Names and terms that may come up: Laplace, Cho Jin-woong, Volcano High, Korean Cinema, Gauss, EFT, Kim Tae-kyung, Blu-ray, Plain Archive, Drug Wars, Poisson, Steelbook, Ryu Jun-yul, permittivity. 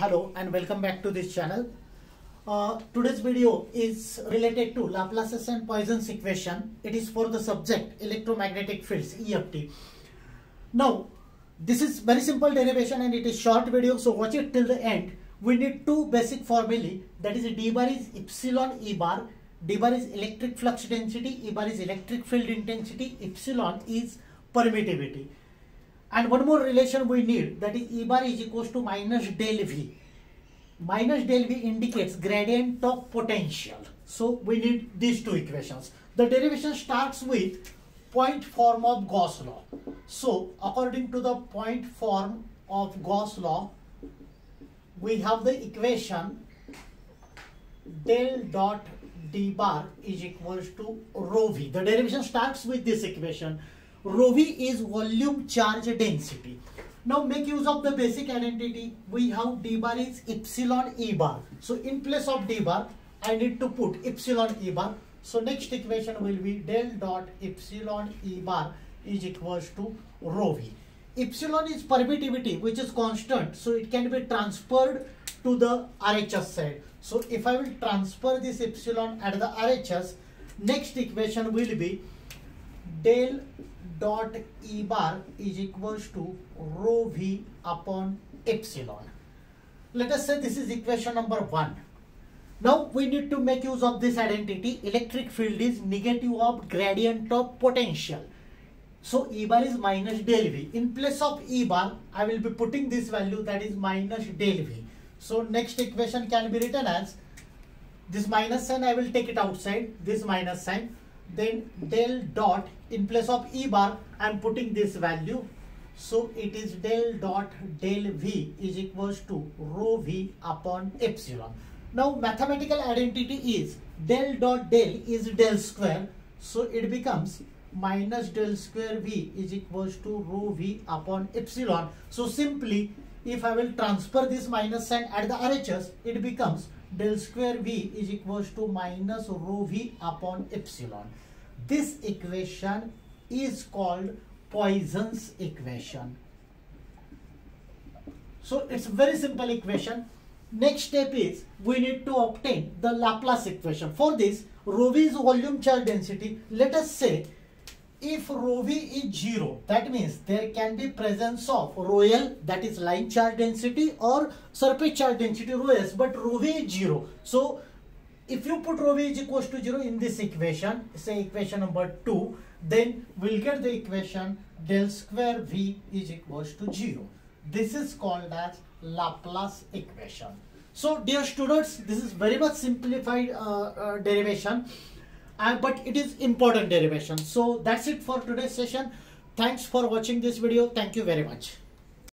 Hello and welcome back to this channel. Today's video is related to Laplace's and Poisson's equation. It is for the subject electromagnetic fields, EFT. Now, this is very simple derivation and it is short video, so watch it till the end. We need two basic formulae, that is D bar is epsilon E bar, D bar is electric flux density, E bar is electric field intensity, epsilon is permittivity. And one more relation we need, that is E bar is equals to minus del V. Minus del V indicates gradient of potential. So we need these two equations. The derivation starts with point form of Gauss law. So according to the point form of Gauss law, we have the equation del dot D bar is equals to rho V. The derivation starts with this equation. Rho V is volume charge density. Now make use of the basic identity. We have D bar is epsilon E bar. So in place of D bar, I need to put epsilon E bar. So next equation will be del dot epsilon E bar is equals to rho V. Epsilon is permittivity, which is constant. So it can be transferred to the RHS side. So if I will transfer this epsilon at the RHS, next equation will be del dot E bar is equals to rho V upon epsilon. Let us say this is equation number 1. Now we need to make use of this identity. Electric field is negative of gradient of potential. So E bar is minus del V. In place of E bar, I will be putting this value, that is minus del V. So next equation can be written as this minus sign, I will take it outside, this minus sign. Then del dot, in place of E bar, I am putting this value. So it is del dot del V is equals to rho V upon epsilon. Now mathematical identity is del dot del is del square. So it becomes minus del square V is equals to rho V upon epsilon. So simply if I will transfer this minus sign at the RHS, it becomes del square V is equals to minus rho V upon epsilon. This equation is called Poisson's equation. So it's a very simple equation. Next step is we need to obtain the Laplace equation. For this, rho V is volume charge density. Let us say if rho V is 0, that means there can be presence of rho L, that is line charge density, or surface charge density rho S, but rho V is 0. So if you put rho V is equals to 0 in this equation, say equation number 2, then we'll get the equation del square V is equals to 0. This is called as Laplace equation. So dear students, this is very much simplified derivation. But it is important derivation. So that's it for today's session. Thanks for watching this video. Thank you very much.